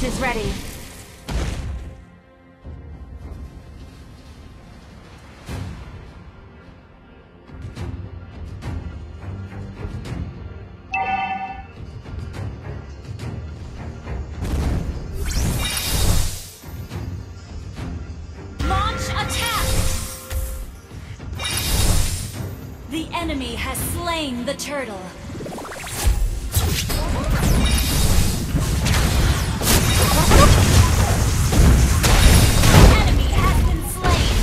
Shift is ready. The enemy has slain the turtle. The enemy has been slain.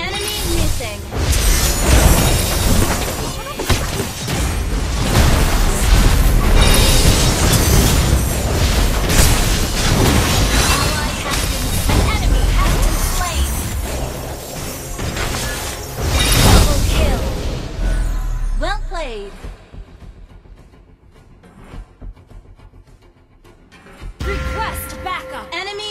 Enemy missing. Request backup. Enemy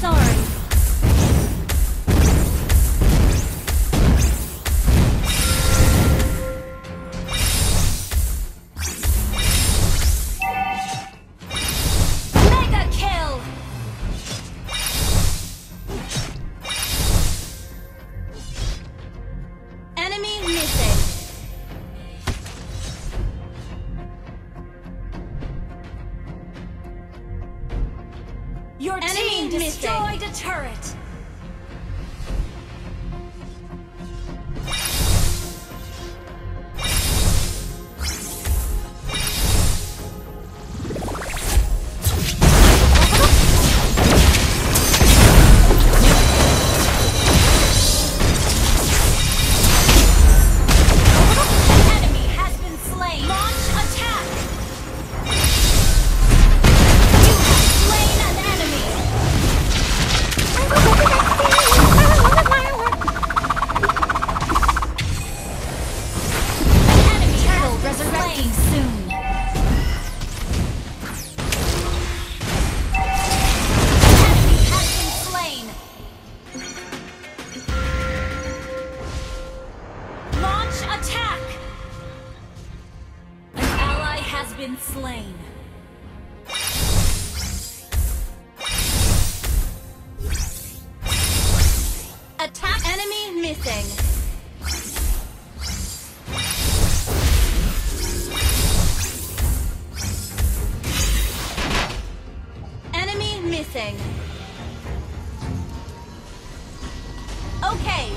Sorry. Your team destroyed a turret! Has been slain. Attack. Enemy missing. Enemy missing. Okay.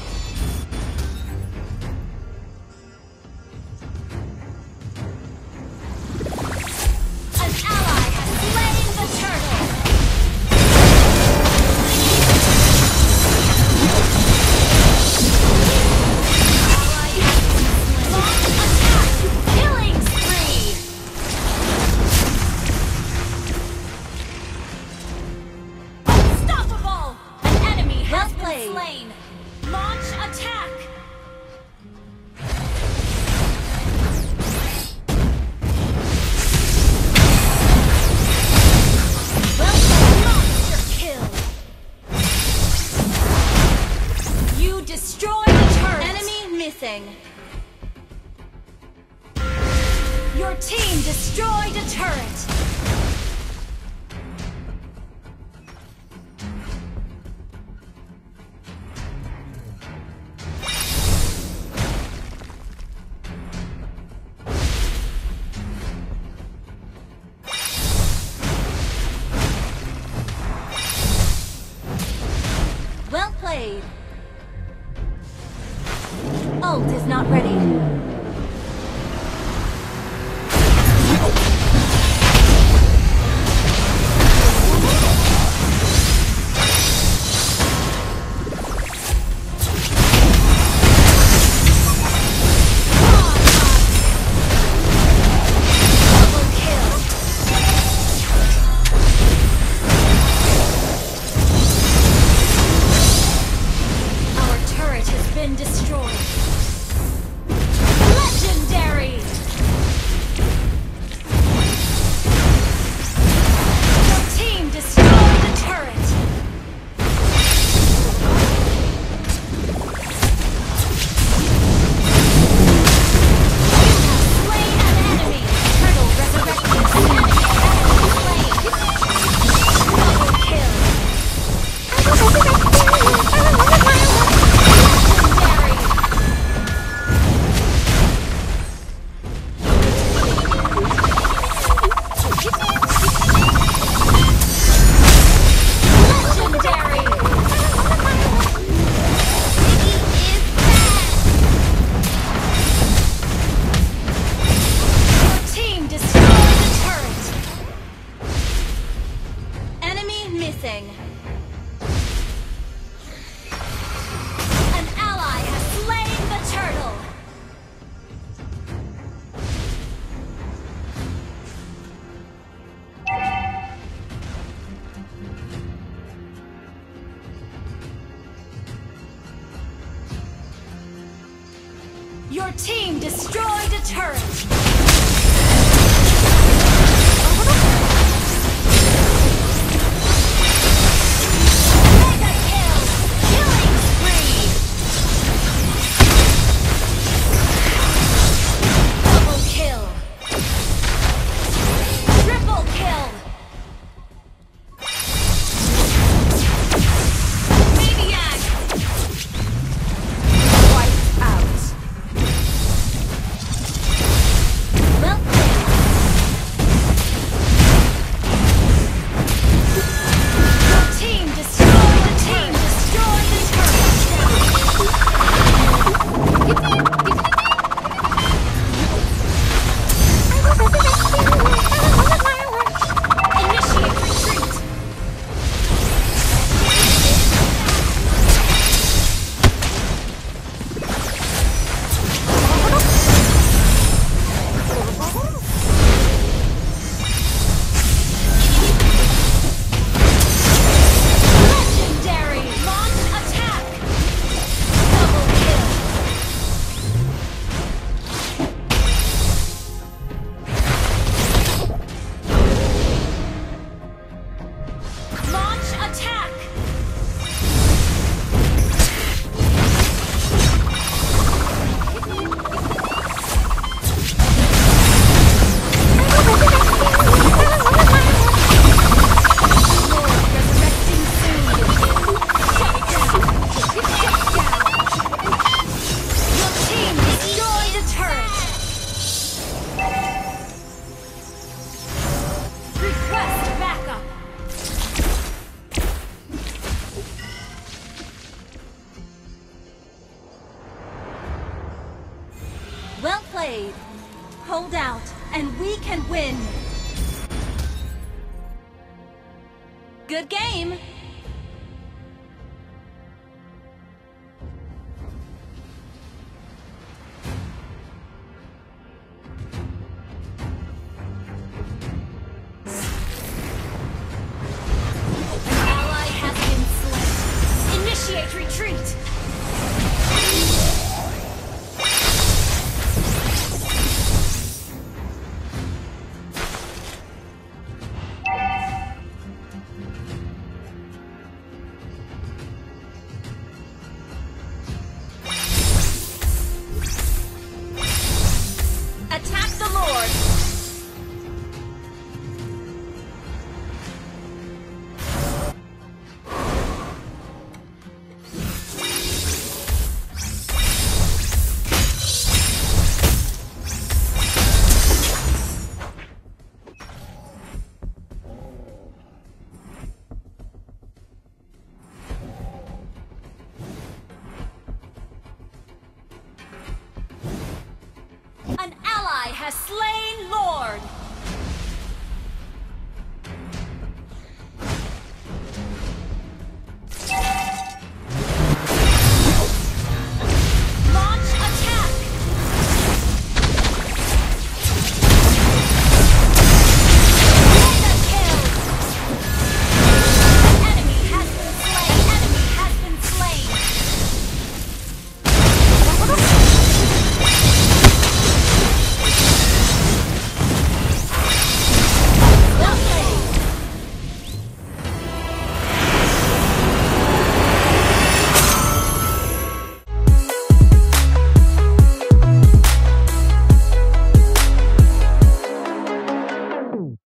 Slain. Launch attack. Welcome, monster kill. You destroyed the turret. Enemy missing. Your team destroyed a turret. Ult is not ready. missing. An ally has slain the turtle. Your team destroyed a turret. Well played. Hold out, and we can win. Good game.